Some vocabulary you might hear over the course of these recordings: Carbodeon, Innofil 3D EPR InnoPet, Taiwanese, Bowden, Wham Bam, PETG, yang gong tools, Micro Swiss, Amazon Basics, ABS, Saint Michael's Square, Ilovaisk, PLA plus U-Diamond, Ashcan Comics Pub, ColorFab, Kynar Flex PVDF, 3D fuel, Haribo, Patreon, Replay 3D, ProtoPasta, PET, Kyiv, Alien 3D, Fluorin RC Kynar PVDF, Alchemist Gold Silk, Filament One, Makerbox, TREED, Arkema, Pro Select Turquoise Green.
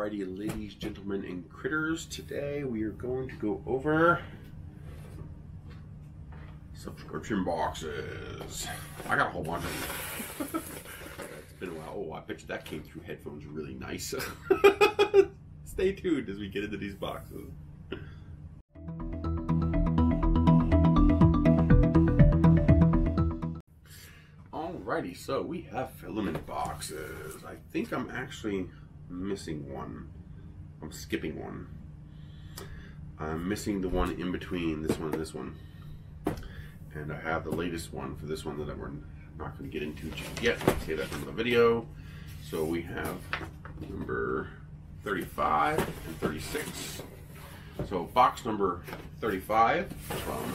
Alrighty, ladies, gentlemen, and critters, today we are going to go over subscription boxes. I got a whole bunch of them. It's been a while. Oh, I bet you that came through headphones really nice. Stay tuned as we get into these boxes. Alrighty, so we have filament boxes. I think I'm actually missing one. I'm skipping one. I'm missing the one in between this one and this one. And I have the latest one for this one that we're not going to get into just yet. I'll save that for the video. So we have number 35 and 36. So box number 35 from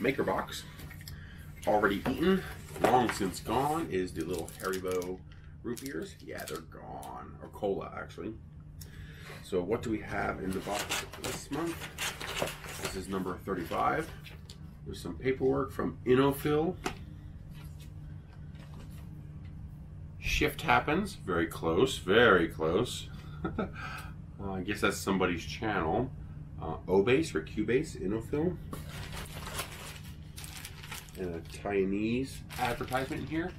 Makerbox. Already eaten, long since gone, is the little Haribo root beers. Yeah, they're gone. Or cola, actually. So what do we have in the box this month? This is number 35. There's some paperwork from Innofil. Shift happens. Very close. Very close. I guess that's somebody's channel. O-Base or Q-Base, Innofil. And a Taiwanese advertisement here.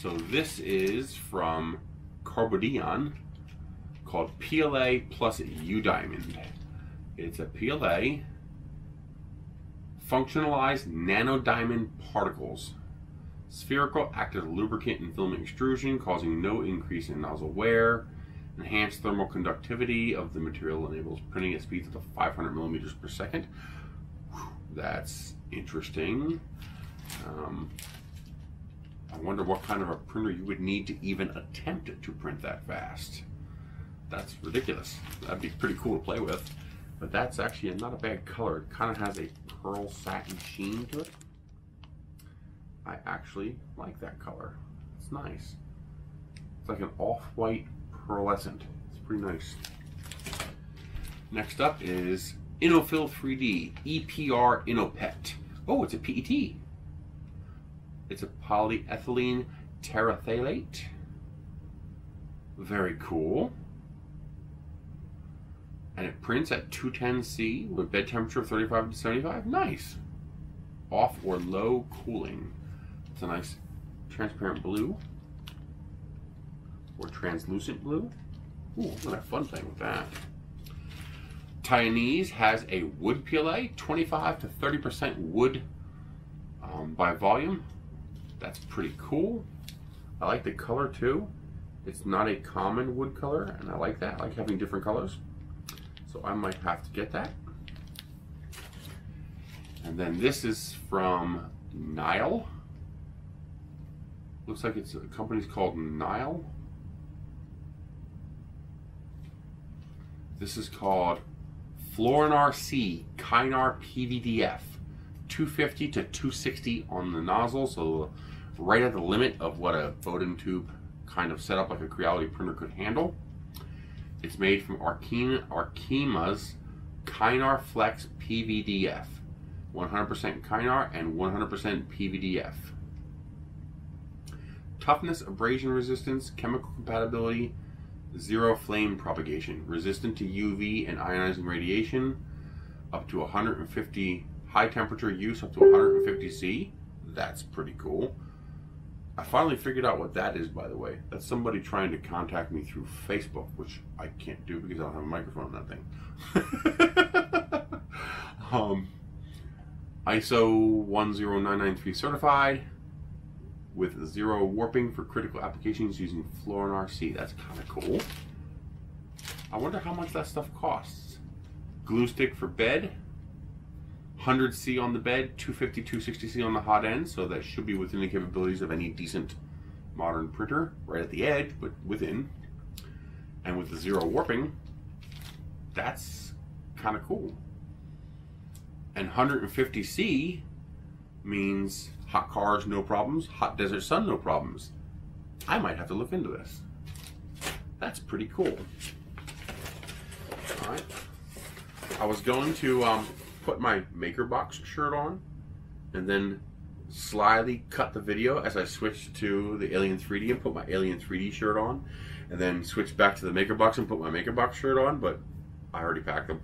So this is from Carbodeon, called PLA plus U-Diamond. It's a PLA functionalized nano diamond particles, spherical active lubricant and filament extrusion, causing no increase in nozzle wear. Enhanced thermal conductivity of the material enables printing at speeds of 500 millimeters per second. Whew, that's interesting. I wonder what kind of a printer you would need to even attempt to print that fast. That's ridiculous. That'd be pretty cool to play with. But that's actually not a bad color. It kind of has a pearl satin sheen to it. I actually like that color. It's nice. It's like an off-white pearlescent. It's pretty nice. Next up is Innofil 3D EPR InnoPet. Oh, it's a PET. It's a polyethylene terephthalate. Very cool. And it prints at 210C with bed temperature of 35 to 75. Nice. Off or low cooling. It's a nice transparent blue or translucent blue. Ooh, I'm going to have fun playing with that. Taiwanese has a wood PLA, 25 to 30% wood by volume. That's pretty cool. I like the color too. It's not a common wood color, and I like that. I like having different colors. So I might have to get that. And then this is from Nile. Looks like it's a company's called Nile. This is called Fluorin RC Kynar PVDF. 250 to 260 on the nozzle, so right at the limit of what a Bowden tube kind of setup like a Creality printer could handle. It's made from Arkema's Kynar Flex PVDF, 100% Kynar and 100% PVDF. Toughness, abrasion resistance, chemical compatibility, zero flame propagation, resistant to UV and ionizing radiation, up to 150. High temperature use up to 150C. That's pretty cool. I finally figured out what that is, by the way. That's somebody trying to contact me through Facebook, which I can't do because I don't have a microphone on that thing. ISO 10993 certified with zero warping for critical applications using Fluorin RC. That's kind of cool. I wonder how much that stuff costs. Glue stick for bed. 100C on the bed, 250, 260C on the hot end, so that should be within the capabilities of any decent modern printer, right at the edge, but within. And with the zero warping, that's kind of cool. And 150C means hot cars, no problems, hot desert sun, no problems. I might have to look into this. That's pretty cool. All right. I was going to put my Makerbox shirt on and then slyly cut the video as I switched to the Alien 3D and put my Alien 3D shirt on, and then switched back to the Makerbox and put my Makerbox shirt on, but I already packed them.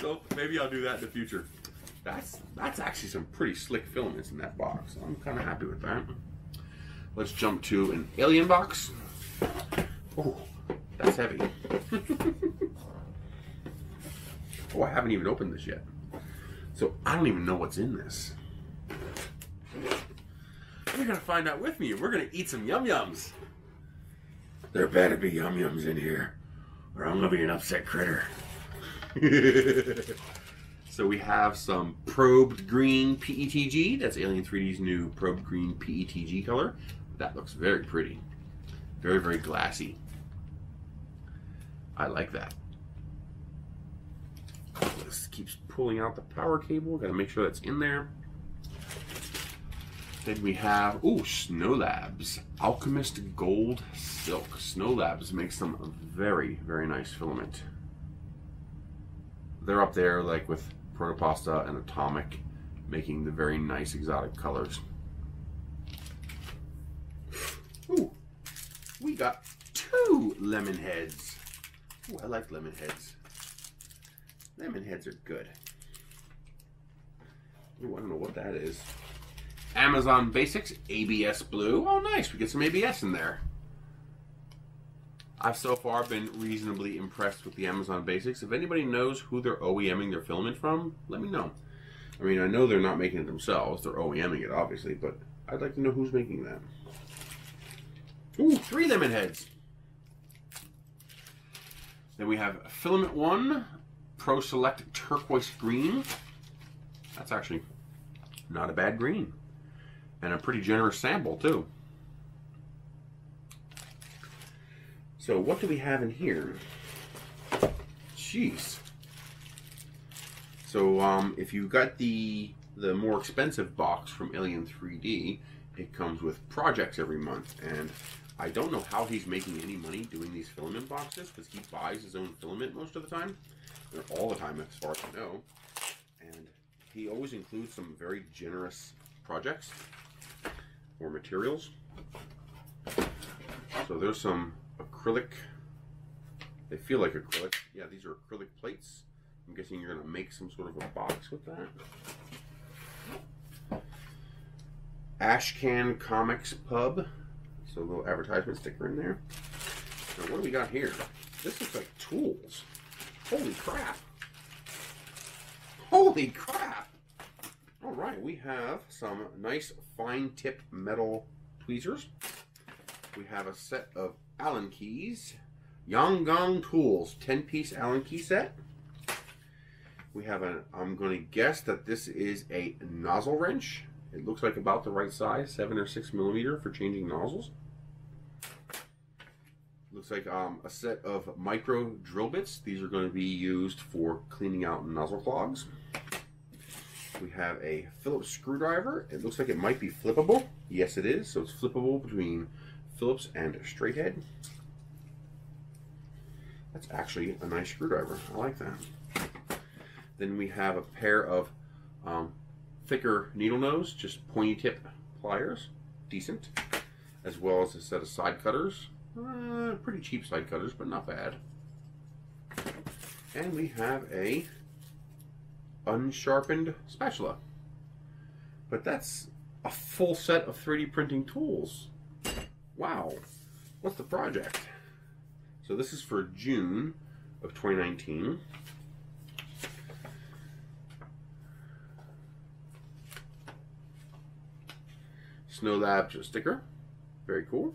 So maybe I'll do that in the future. That's actually some pretty slick filaments in that box. I'm kind of happy with that. Let's jump to an Alien box. Oh, that's heavy. Oh, I haven't even opened this yet. So I don't even know what's in this. You're gonna find out with me. We're gonna eat some yum-yums. There better be yum-yums in here, or I'm gonna be an upset critter. So we have some probed green PETG. That's Alien 3D's new probed green PETG color. That looks very pretty. Very, very glassy. I like that. This keeps pulling out the power cable. Gotta make sure that's in there. Then we have, ooh, Snow Labs. Alchemist Gold Silk. Snow Labs makes some very, very nice filament. They're up there like with Protopasta and Atomic, making the very nice exotic colors. Ooh, we got two lemon heads. Ooh, I like lemon heads. Lemon heads are good. Ooh, I don't know what that is. Amazon Basics, ABS Blue. Oh, nice, we get some ABS in there. I've so far been reasonably impressed with the Amazon Basics. If anybody knows who they're OEMing their filament from, let me know. I mean, I know they're not making it themselves. They're OEMing it, obviously, but I'd like to know who's making that. Ooh, three lemon heads. Then we have Filament One, Pro Select Turquoise Green. That's actually not a bad green. And a pretty generous sample, too. So what do we have in here? Jeez. So if you got the more expensive box from Alien 3D, it comes with projects every month. And I don't know how he's making any money doing these filament boxes, because he buys his own filament most of the time, or all the time as far as I know. And he always includes some very generous projects or materials. So there's some acrylic, they feel like acrylic. Yeah, these are acrylic plates. I'm guessing you're gonna make some sort of a box with that. Ashcan Comics Pub. So a little advertisement sticker in there. Now what do we got here? This looks like tools. Holy crap. Holy crap. All right, we have some nice fine tip metal tweezers. We have a set of Allen keys, yang gong tools, 10-piece Allen key set. We have an, I'm going to guess that this is a nozzle wrench. It looks like about the right size, 7 or 6 millimeter for changing nozzles. Looks like a set of micro drill bits. These are going to be used for cleaning out nozzle clogs. We have a Phillips screwdriver. It looks like it might be flippable. Yes, it is. So it's flippable between Phillips and straight head. That's actually a nice screwdriver. I like that. Then we have a pair of thicker needle nose, just pointy tip pliers, decent, as well as a set of side cutters. Pretty cheap side cutters, but not bad. And we have a unsharpened spatula. But that's a full set of 3D printing tools. Wow, what's the project? So this is for June of 2019. Snow Labs sticker, very cool.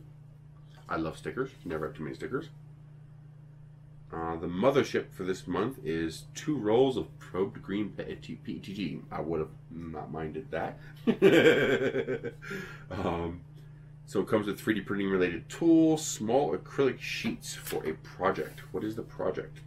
I love stickers, never have too many stickers. The mothership for this month is 2 rolls of probed green PETG. I would have not minded that. So it comes with 3D printing related tools, small acrylic sheets for a project. What is the project?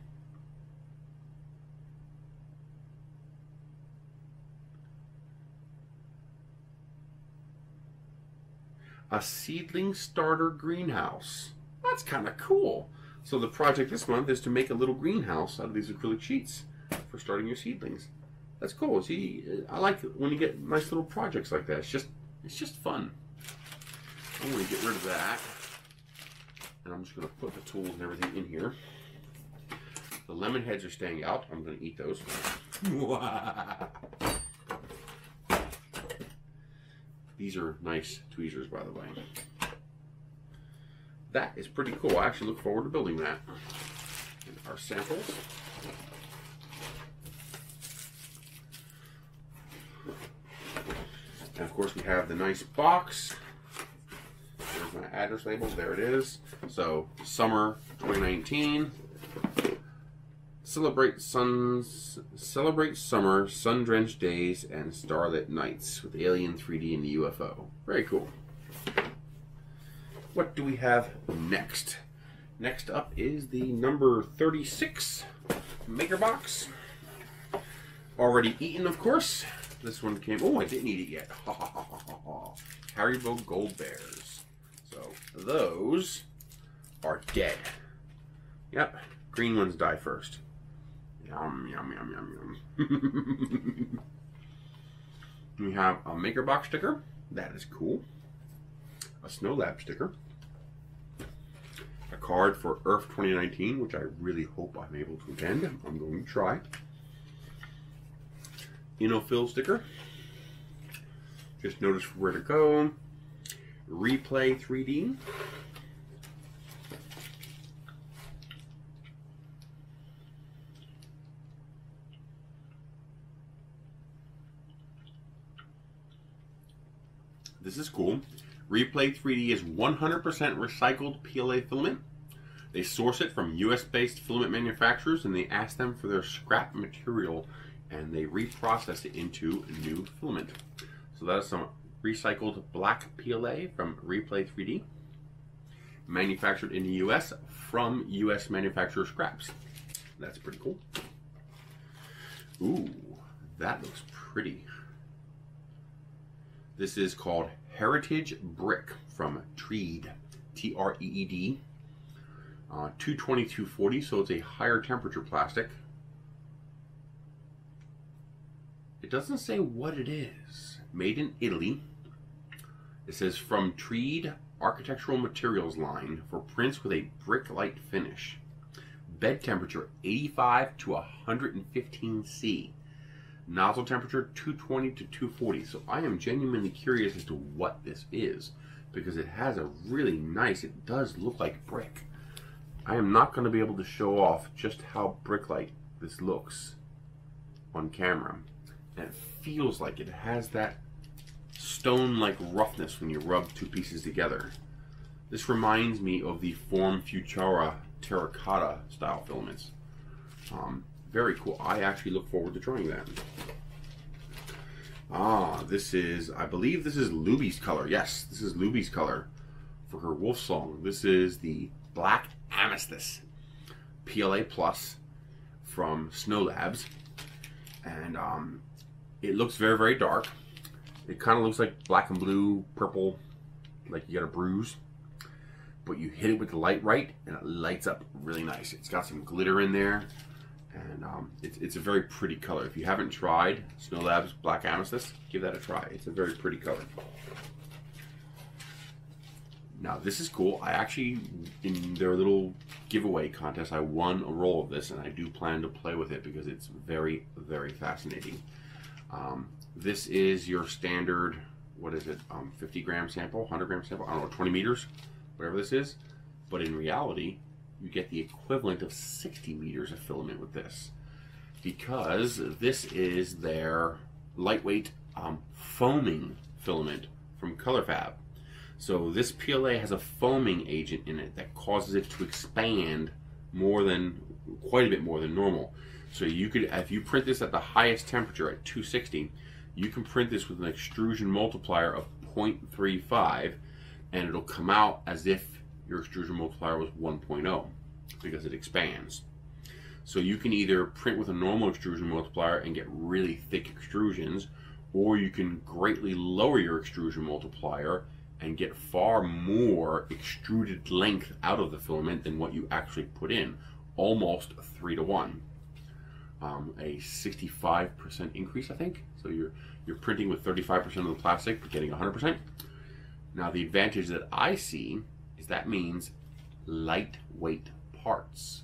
A seedling starter greenhouse. That's kind of cool. So the project this month is to make a little greenhouse out of these acrylic sheets for starting your seedlings. that's cool. See, I like it when you get nice little projects like that. It's just fun. I'm going to get rid of that, and I'm just going to put the tools and everything in here. The lemon heads are staying out. I'm going to eat those. These are nice tweezers, by the way. That is pretty cool. I actually look forward to building that. And our samples. And of course we have the nice box. There's my address label. There it is. So, summer 2019. Celebrate summer, sun-drenched days, and starlit nights with Alien 3D and the UFO. Very cool. What do we have next? Next up is the number 36 Makerbox. Already eaten, of course. This one came... Oh, I didn't eat it yet. Haribo Gold Bears. So, those are dead. Yep. Green ones die first. Yum, yum, yum, yum, yum. We have a Makerbox sticker. That is cool. A Snow Lab sticker. A card for Earth 2019, which I really hope I'm able to attend. I'm going to try. Innofil sticker. Just notice where to go. Replay 3D. This is cool. Replay 3D is 100% recycled PLA filament. They source it from US-based filament manufacturers, and they ask them for their scrap material, and they reprocess it into new filament. So that is some recycled black PLA from Replay 3D, manufactured in the US from US manufacturer scraps. That's pretty cool. Ooh, that looks pretty. This is called Heritage Brick from TREED, T-R-E-E-D, 220-240, so it's a higher temperature plastic. It doesn't say what it is. Made in Italy. It says from TREED Architectural Materials line for prints with a brick-like finish. Bed temperature 85 to 115 C. Nozzle temperature 220 to 240. So I am genuinely curious as to what this is, because it has a really nice, it does look like brick. I am not going to be able to show off just how brick-like this looks on camera. And it feels like it has that stone-like roughness when you rub two pieces together. This reminds me of the Form Futura terracotta style filaments. Very cool. I actually look forward to trying that. Ah, this is, I believe this is Luby's color. Yes, this is Luby's color for her wolf song. This is the Black Amethyst PLA Plus from Snow Labs. And it looks very, very dark. It kind of looks like black and blue, purple, like you got a bruise. But you hit it with the light right, and it lights up really nice. It's got some glitter in there. And it's a very pretty color. If you haven't tried Snow Labs Black Amethyst, give that a try. It's a very pretty color. Now this is cool. I actually, in their little giveaway contest, I won a roll of this, and I do plan to play with it because it's very, very fascinating. This is your standard, what is it, 50 gram sample, 100 gram sample, I don't know, 20 meters, whatever this is. But in reality, you get the equivalent of 60 meters of filament with this, because this is their lightweight foaming filament from ColorFab. So this PLA has a foaming agent in it that causes it to expand more than, quite a bit more than normal. So you could, if you print this at the highest temperature at 260, you can print this with an extrusion multiplier of 0.35, and it'll come out as if your extrusion multiplier was 1.0, because it expands. So you can either print with a normal extrusion multiplier and get really thick extrusions, or you can greatly lower your extrusion multiplier and get far more extruded length out of the filament than what you actually put in, almost 3 to 1. a 65% increase, I think. So you're printing with 35% of the plastic, but getting 100%. Now the advantage that I see is that means lightweight parts.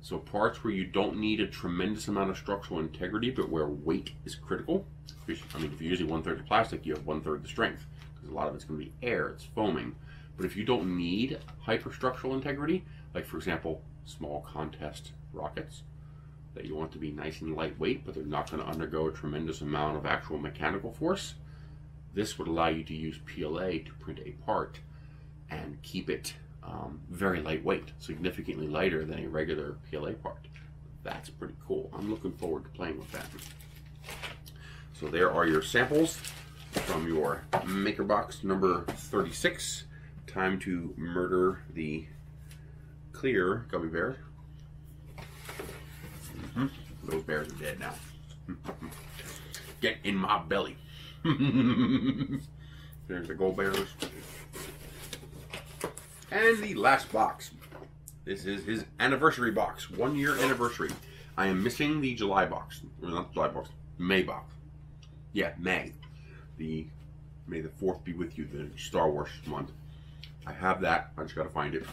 So parts where you don't need a tremendous amount of structural integrity, but where weight is critical. I mean, if you're using 1/3 the plastic, you have 1/3 the strength, because a lot of it's going to be air, it's foaming. But if you don't need hyperstructural integrity, like for example, small contest rockets, that you want to be nice and lightweight, but they're not going to undergo a tremendous amount of actual mechanical force, this would allow you to use PLA to print a part and keep it very lightweight, significantly lighter than a regular PLA part. That's pretty cool. I'm looking forward to playing with that. So there are your samples from your Makerbox number 36. Time to murder the clear gummy bear. Mm-hmm. Those bears are dead now. Get in my belly. There's the gold bears. And the last box. This is his anniversary box. 1 year anniversary. I am missing the July box. Or not July box. May box. Yeah, May. The May the 4th be with you, the Star Wars month. I have that. I just got to find it.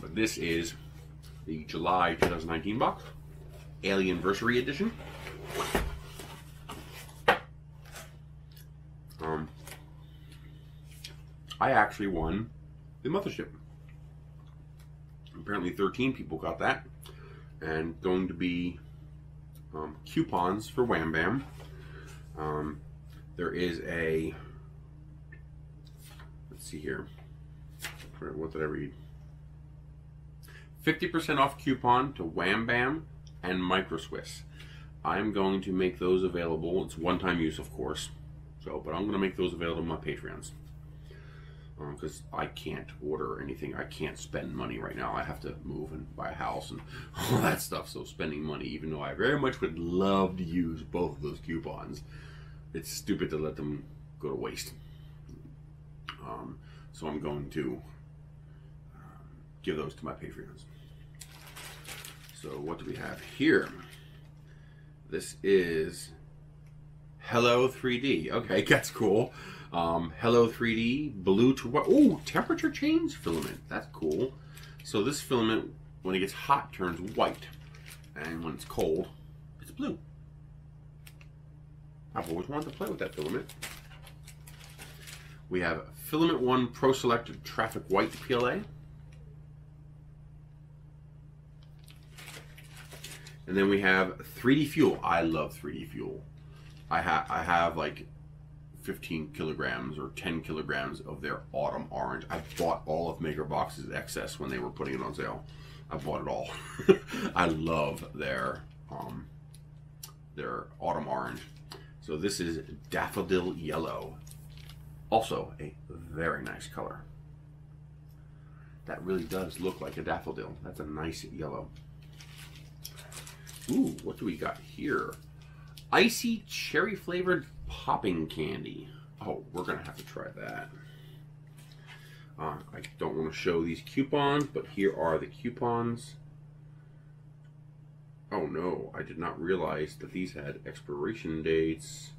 But this is the July 2019 box. Alienversary edition. I actually won the mothership. Apparently 13 people got that, and going to be coupons for Wham Bam. There is a, let's see here, what did I read? 50% off coupon to Wham Bam and Micro Swiss. I'm going to make those available. It's one-time use, of course, so, but I'm going to make those available on my Patreons. Because I can't order anything. I can't spend money right now. I have to move and buy a house and all that stuff. So spending money, even though I very much would love to use both of those coupons, it's stupid to let them go to waste. So I'm going to give those to my Patreons. So what do we have here? This is Hello 3D. Okay, that's cool. Hello 3D, blue to white. Oh, temperature change filament. That's cool. So this filament, when it gets hot, turns white. And when it's cold, it's blue. I've always wanted to play with that filament. We have Filament One Pro Select Traffic White PLA. And then we have 3D Fuel. I love 3D Fuel. I have like 15 kilograms or 10 kilograms of their autumn orange. I bought all of Makerbox's excess when they were putting it on sale. I bought it all. I love their autumn orange. So this is daffodil yellow. Also a very nice color. That really does look like a daffodil. That's a nice yellow. Ooh, what do we got here? Icy cherry flavored popping candy. Oh, we're gonna have to try that. I don't want to show these coupons, but here are the coupons. Oh no, I did not realize that these had expiration dates.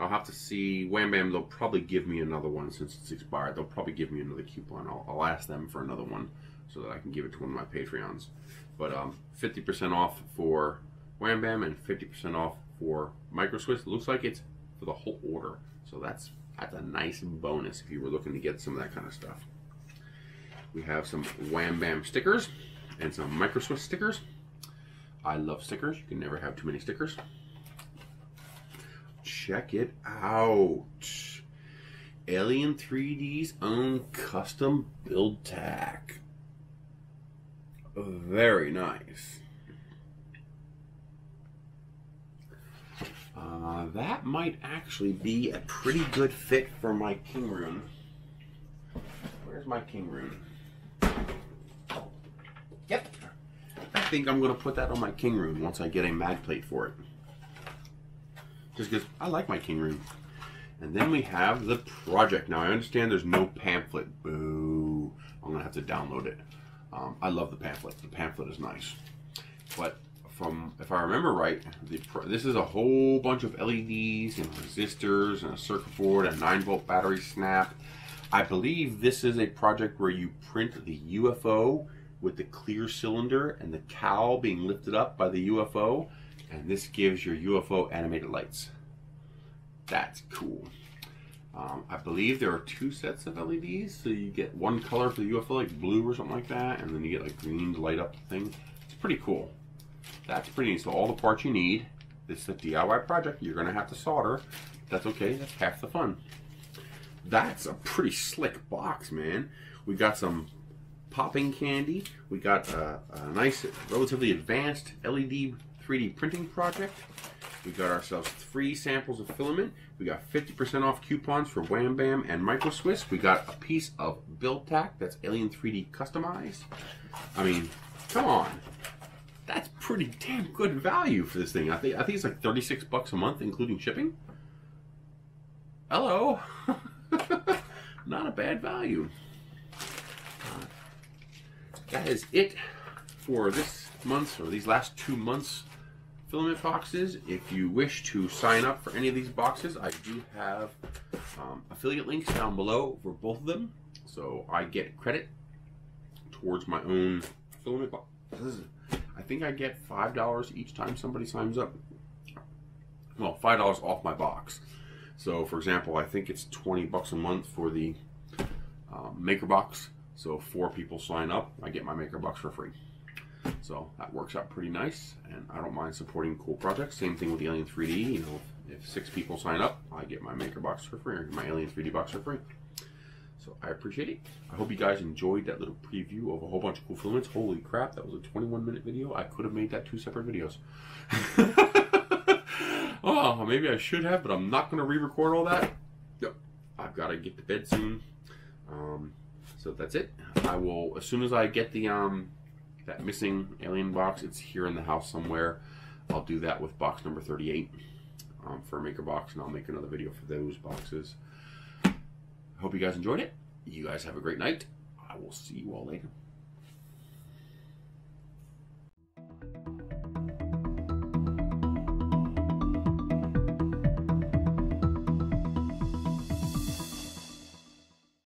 I'll have to see. Wham Bam, they'll probably give me another one since it's expired. They'll probably give me another coupon. I'll ask them for another one so that I can give it to one of my Patreons. But 50% off for Wham Bam and 50% off for Micro Swiss. It looks like it's for the whole order, so that's a nice bonus if you were looking to get some of that kind of stuff. We have some Wham Bam stickers and some Micro Swiss stickers. I love stickers. You can never have too many stickers. Check it out. Alien 3D's own custom build tack. Very nice. That might actually be a pretty good fit for my king rune. Where's my king rune? Yep. I think I'm going to put that on my king rune once I get a mag plate for it. Just because I like my king rune. And then we have the project. Now I understand there's no pamphlet. Boo. I'm going to have to download it. I love the pamphlet. The pamphlet is nice. But from, if I remember right, this is a whole bunch of LEDs and resistors and a circuit board, a 9-volt battery snap. I believe this is a project where you print the UFO with the clear cylinder and the cowl being lifted up by the UFO, and this gives your UFO animated lights. That's cool. I believe there are 2 sets of LEDs, so you get one color for the UFO, like blue or something like that, and then you get like green to light up the thing. It's pretty cool. That's pretty neat. So all the parts you need. This is a DIY project. You're going to have to solder. That's okay. That's half the fun. That's a pretty slick box, man. We got some popping candy. We got a nice, relatively advanced LED 3D printing project. We got ourselves 3 samples of filament. We got 50% off coupons for Wham Bam and Micro Swiss. We got a piece of build tack that's Alien 3D customized. I mean, come on. That's pretty damn good value for this thing. I think it's like $36 a month, including shipping. Hello. Not a bad value. That is it for this month's, or these last 2 months' filament boxes. If you wish to sign up for any of these boxes, I do have affiliate links down below for both of them. So I get credit towards my own filament boxes. I think I get $5 each time somebody signs up. Well, $5 off my box. So, for example, I think it's $20 a month for the Makerbox. So, 4 people sign up, I get my Makerbox for free. So, that works out pretty nice, and I don't mind supporting cool projects. Same thing with the Alien 3D. You know, if 6 people sign up, I get my Makerbox for free, or my Alien 3D box for free. So I appreciate it. I hope you guys enjoyed that little preview of a whole bunch of cool filaments. Holy crap, that was a 21-minute video. I could have made that 2 separate videos. Oh, maybe I should have, but I'm not going to re-record all that. Nope. I've got to get to bed soon. So that's it. I will, as soon as I get the that missing alien box, it's here in the house somewhere. I'll do that with box number 38 for Makerbox, and I'll make another video for those boxes. Hope you guys enjoyed it. You guys have a great night. I will see you all later.